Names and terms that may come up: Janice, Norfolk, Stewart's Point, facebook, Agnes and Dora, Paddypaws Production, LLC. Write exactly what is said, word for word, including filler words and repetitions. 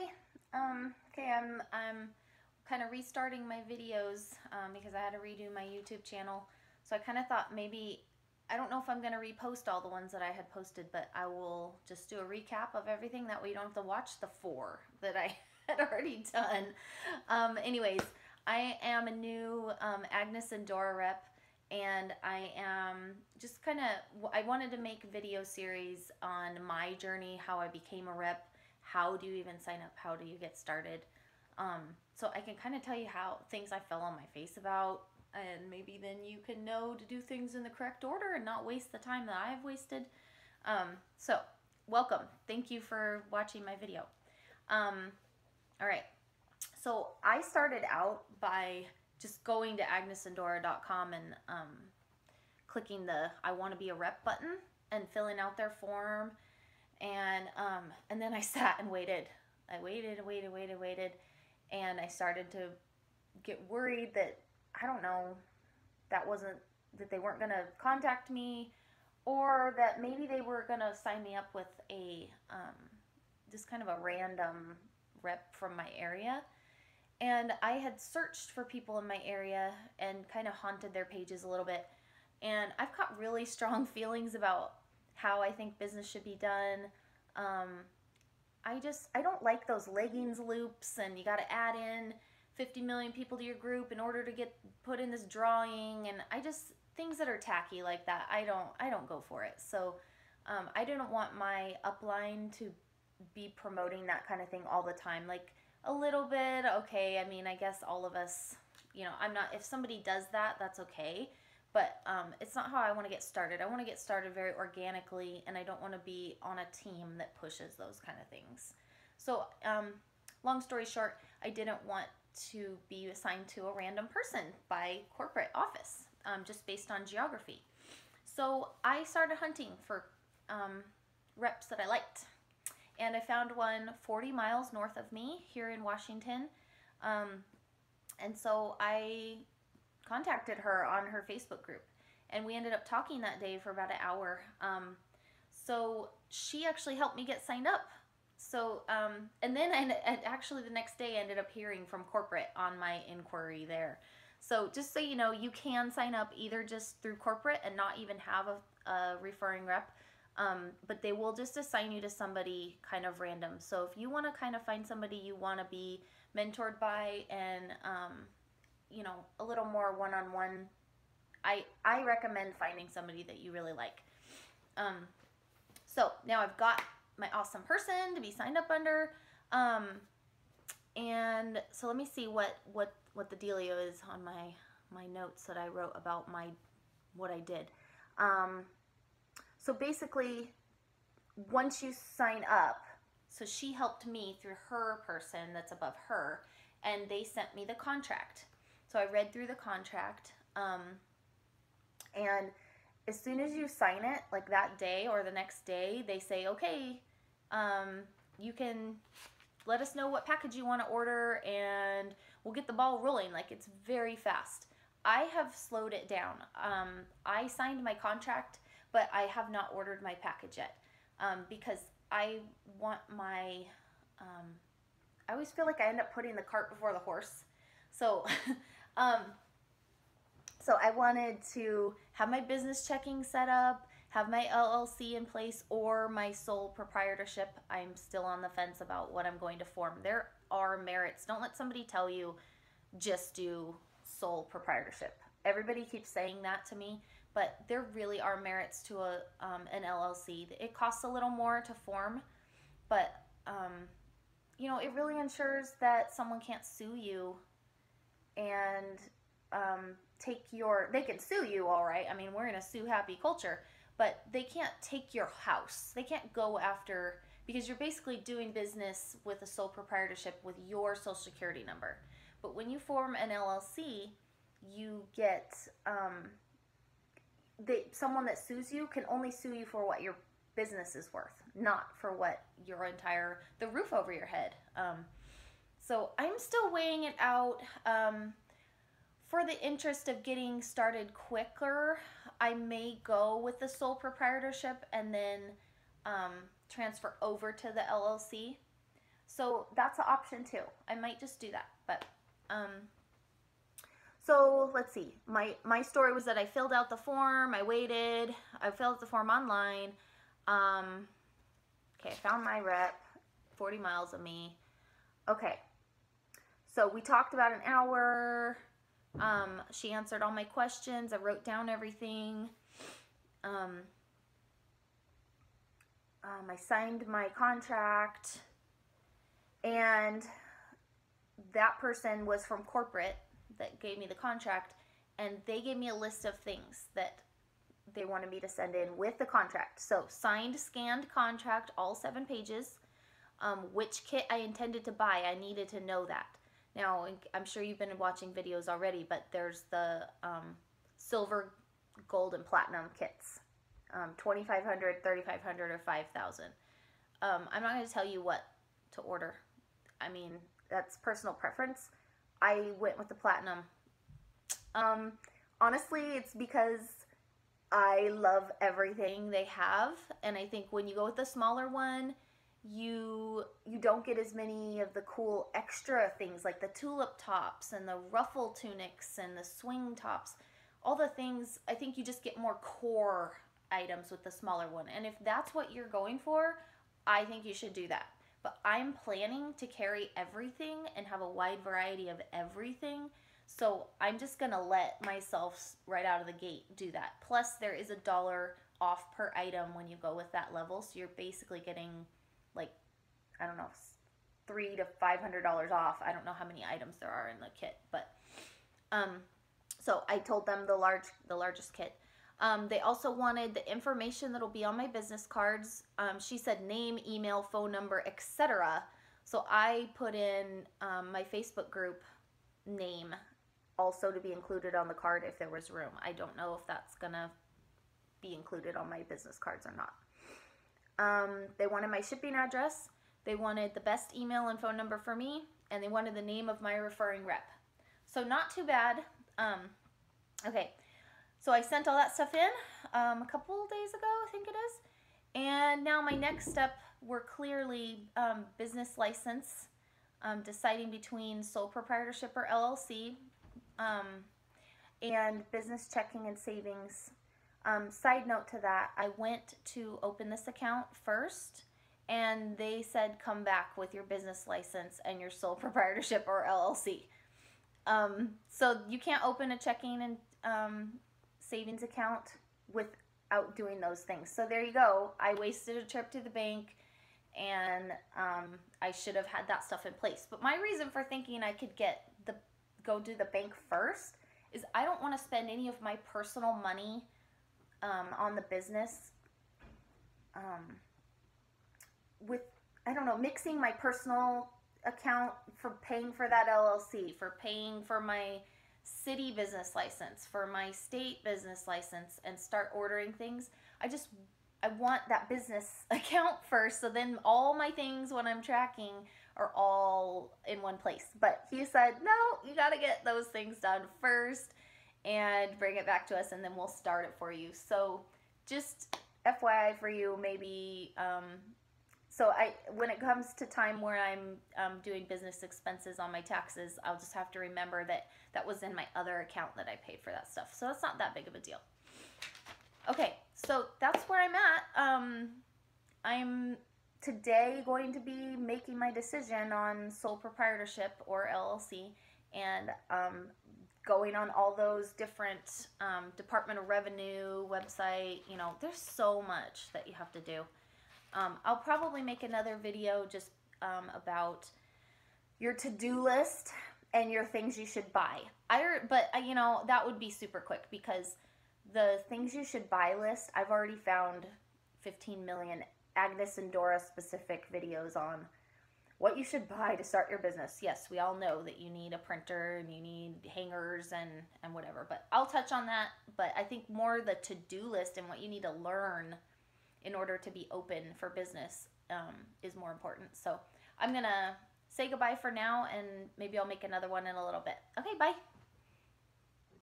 Hi. Um, okay, I'm I'm kind of restarting my videos um, because I had to redo my YouTube channel. So I kind of thought maybe, I don't know if I'm going to repost all the ones that I had posted, but I will just do a recap of everything. That way you don't have to watch the four that I had already done. Um, anyways, I am a new um, Agnes and Dora rep, and I am just kind of, I wanted to make a video series on my journey, how I became a rep, how do you even sign up, how do you get started. Um, so I can kind of tell you how things I fell on my face about, and maybe then you can know to do things in the correct order and not waste the time that I've wasted. Um, so welcome. Thank you for watching my video. Um, all right. So I started out by just going to agnes and dora dot com and um, clicking the I want to be a rep button and filling out their form. And, um, and then I sat and waited. I waited, waited, waited, waited. And I started to get worried that, I don't know, that wasn't, that they weren't going to contact me, or that maybe they were going to sign me up with a, um, just kind of a random rep from my area. And I had searched for people in my area and kind of haunted their pages a little bit. And I've got really strong feelings about how I think business should be done. Um, I just, I don't like those leggings loops and you got to add in fifty million people to your group in order to get put in this drawing, and I just, things that are tacky like that, I don't I don't go for it. So um, I didn't want my upline to be promoting that kind of thing all the time, like a little bit, okay, I mean, I guess all of us, you know, I'm not, if somebody does that, that's okay, but um, it's not how I want to get started. I want to get started very organically, and I don't want to be on a team that pushes those kind of things. So um, long story short, I didn't want to be assigned to a random person by corporate office, um, just based on geography. So I started hunting for um, reps that I liked, and I found one forty miles north of me here in Washington, um, and so I contacted her on her Facebook group, and we ended up talking that day for about an hour. Um, so she actually helped me get signed up. So, um, and then I, and actually the next day I ended up hearing from corporate on my inquiry there. So just so you know, you can sign up either just through corporate and not even have a, a referring rep, um, but they will just assign you to somebody kind of random. So if you want to kind of find somebody you want to be mentored by and, um, you know, a little more one-on-one, I, I recommend finding somebody that you really like. Um, so now I've got my awesome person to be signed up under, um, and so let me see what what what the dealio is on my my notes that I wrote about my what I did. Um, so basically, once you sign up, so she helped me through her person that's above her, and they sent me the contract. So I read through the contract, um, and as soon as you sign it, like that day or the next day, they say, okay. Um, you can let us know what package you want to order and we'll get the ball rolling. Like, it's very fast. I have slowed it down. Um, I signed my contract, but I have not ordered my package yet, um, because I want my, um, I always feel like I end up putting the cart before the horse. So, um, so I wanted to have my business checking set up, have my L L C in place, or my sole proprietorship. I'm still on the fence about what I'm going to form. There are merits. Don't let somebody tell you just do sole proprietorship. Everybody keeps saying that to me, but there really are merits to a um, an L L C. It costs a little more to form, but um, you know, it really ensures that someone can't sue you, and um, take your. They can sue you, all right. I mean, we're in a sue-happy culture. But they can't take your house. They can't go after, because you're basically doing business with a sole proprietorship with your social security number. But when you form an L L C, you get, um, they, someone that sues you can only sue you for what your business is worth, not for what your entire, the roof over your head. Um, so I'm still weighing it out. Um, For the interest of getting started quicker, I may go with the sole proprietorship and then um, transfer over to the L L C. So that's an option too. I might just do that, but um, so let's see. My, my story was that I filled out the form, I waited, I filled out the form online. Um, okay, I found my rep, forty miles of me. Okay, so we talked about an hour. Um, she answered all my questions. I wrote down everything. Um, um, I signed my contract, and that person was from corporate that gave me the contract, and they gave me a list of things that they wanted me to send in with the contract. So signed, scanned contract, all seven pages, um, which kit I intended to buy. I needed to know that. Now, I'm sure you've been watching videos already, but there's the um, silver, gold, and platinum kits, um, twenty-five hundred, thirty-five hundred, or five thousand. Um, I'm not going to tell you what to order. I mean, that's personal preference. I went with the platinum. Um, honestly, it's because I love everything they have, and I think when you go with the smaller one, you you don't get as many of the cool extra things like the tulip tops and the ruffle tunics and the swing tops, all the things. I think you just get more core items with the smaller one, and if that's what you're going for, I think you should do that. But I'm planning to carry everything and have a wide variety of everything, so I'm just gonna let myself right out of the gate do that. Plus there is a dollar off per item when you go with that level, so you're basically getting like, I don't know, three to five hundred dollars off. I don't know how many items there are in the kit, but um, so I told them the large, the largest kit. Um, they also wanted the information that'll be on my business cards. Um, she said name, email, phone number, et cetera. So I put in um, my Facebook group name also to be included on the card if there was room. I don't know if that's gonna be included on my business cards or not. Um, they wanted my shipping address, they wanted the best email and phone number for me, and they wanted the name of my referring rep. So not too bad. Um, okay, so I sent all that stuff in um, a couple days ago, I think it is. And now my next step were clearly um, business license, um, deciding between sole proprietorship or L L C, um, and business checking and savings. Um, side note to that, I went to open this account first, and they said come back with your business license and your sole proprietorship or L L C. Um, so you can't open a checking and um, savings account without doing those things. So there you go. I wasted a trip to the bank, and um, I should have had that stuff in place. But my reason for thinking I could get the go do the bank first is I don't want to spend any of my personal money Um, on the business um, with, I don't know, mixing my personal account for paying for that L L C, for paying for my city business license, for my state business license, and start ordering things. I just, I want that business account first, so then all my things when I'm tracking are all in one place. But he said, no, you gotta get those things done first and bring it back to us, and then we'll start it for you. So just F Y I for you, maybe, um, so I, when it comes to time where I'm um, doing business expenses on my taxes, I'll just have to remember that that was in my other account that I paid for that stuff. So that's not that big of a deal. Okay, so that's where I'm at. Um, I'm today going to be making my decision on sole proprietorship or L L C, and um, going on all those different um, Department of Revenue website. You know, there's so much that you have to do. Um, I'll probably make another video just um, about your to-do list and your things you should buy. I, but, you know, that would be super quick, because the things you should buy list, I've already found fifteen million Agnes and Dora specific videos on what you should buy to start your business. Yes, we all know that you need a printer and you need hangers and, and whatever, but I'll touch on that. But I think more the to-do list and what you need to learn in order to be open for business um, is more important. So I'm gonna say goodbye for now, and maybe I'll make another one in a little bit. Okay, bye.